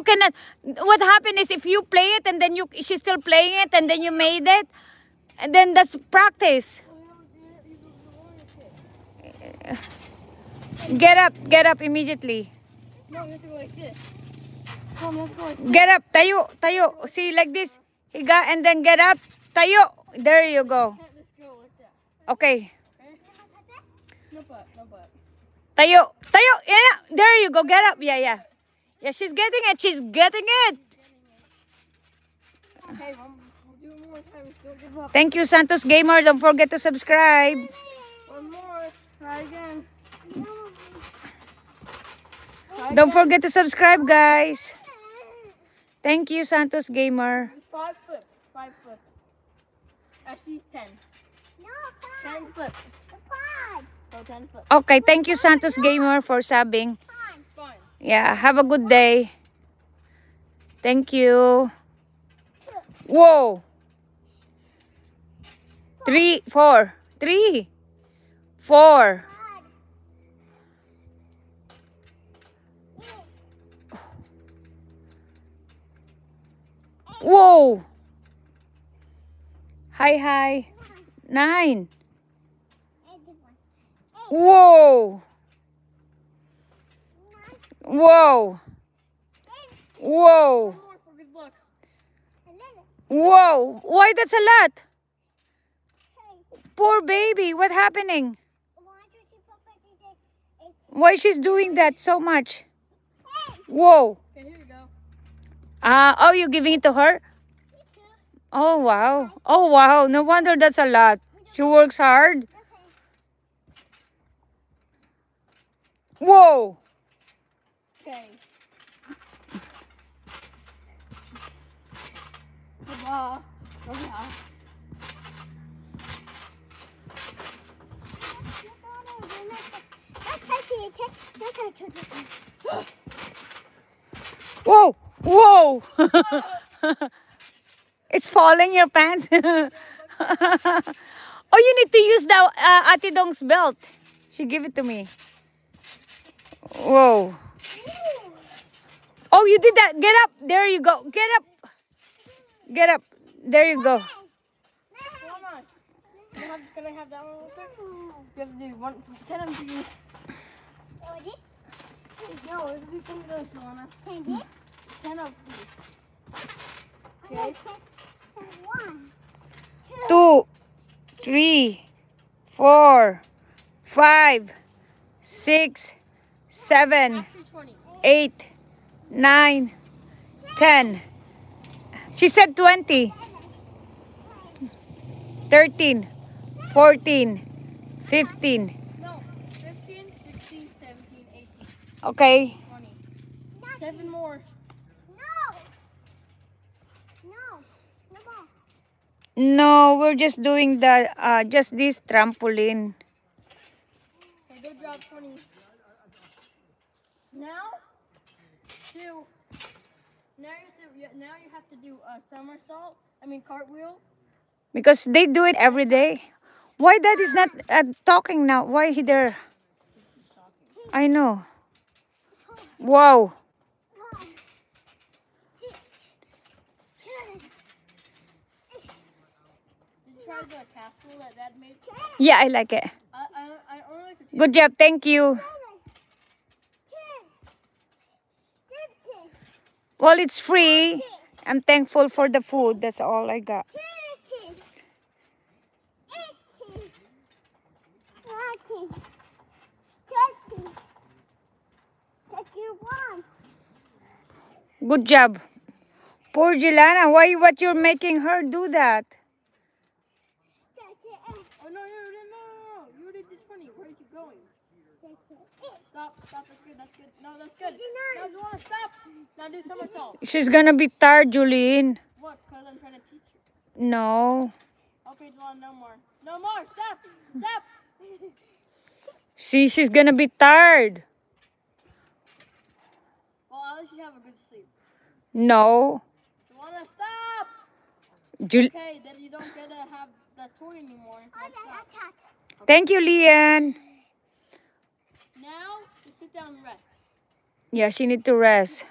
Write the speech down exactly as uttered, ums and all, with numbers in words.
you cannot. What happened is if you play it and then you she's still playing it and then you made it, and then that's practice. Get up, get up immediately. No, you have to go like this. Come on, let's go like this. Get up, tayo, tayo. See, like this. Higa, and then get up, tayo. There you go. Okay. No butt, no butt. Tayo, tayo. Yeah, there you go. Get up. Yeah, yeah. Yeah, she's getting it. She's getting it. Okay, Mom. We'll do it more time. Don't give up. Thank you, Santos Gamer. Don't forget to subscribe. One more. Try again. Don't forget to subscribe, guys. Thank you, Santos Gamer. Five flips. Five flips. Actually, ten. No, five. Ten flips. Five. No, ten flips. Okay, thank you, Santos Gamer, for subbing. Yeah, have a good day. Thank you. Whoa. Three, four. Three. Four. Whoa! Hi, hi. Nine. Whoa! Whoa! Whoa! Whoa! Why that's a lot? Poor baby. What's happening? Why she's doing that so much? Whoa! Ah, uh, oh, you're giving it to her? Oh, wow. Oh, wow. No wonder that's a lot. She works hard. Whoa. Okay. Whoa. Whoa! It's falling your pants. Oh, you need to use the uh, Auntie Dong's belt. She gave it to me. Whoa! Oh, you did that. Get up. There you go. Get up. Get up. There you go. Can I have that one real quick? You have to do one to ten of these. No, let's do some of those, Solana. Can you? Ten of these. Okay. One, two, three, four, five, six, seven, eight, nine, ten. She said twenty. Thirteen, fourteen, fifteen. No, fifteen, sixteen, seventeen, eighteen. Okay. twenty. Seven more. No, we're just doing the uh, just this trampoline. Okay, good job, twenty. Now, do now you have to now you have to do a somersault. I mean cartwheel. Because they do it every day. Why dad is not uh, talking now? Why he there? I know. Wow. The castle that Dad made? Yeah, I like it. I, I, I only like it. Good job, thank you. Well, it's free. I'm thankful for the food. That's all I got. Good job. Poor Jelana, why what you're making her do that? No, no, no, no, no, you did this funny. Where are you going? Stop, stop, that's good, that's good. No, that's good. No, you want to stop. Now do somersault. She's going to be tired, Julian. What, because I'm trying to teach you? No. Okay, Julian, no more. No more, stop, stop. See, she's going to be tired. Well, at least you have a good sleep. No. You want to stop. Jul okay, then you don't get to have the toy anymore. Okay. Thank you, Leanne. Now, just sit down and rest. Yeah, she needs to rest.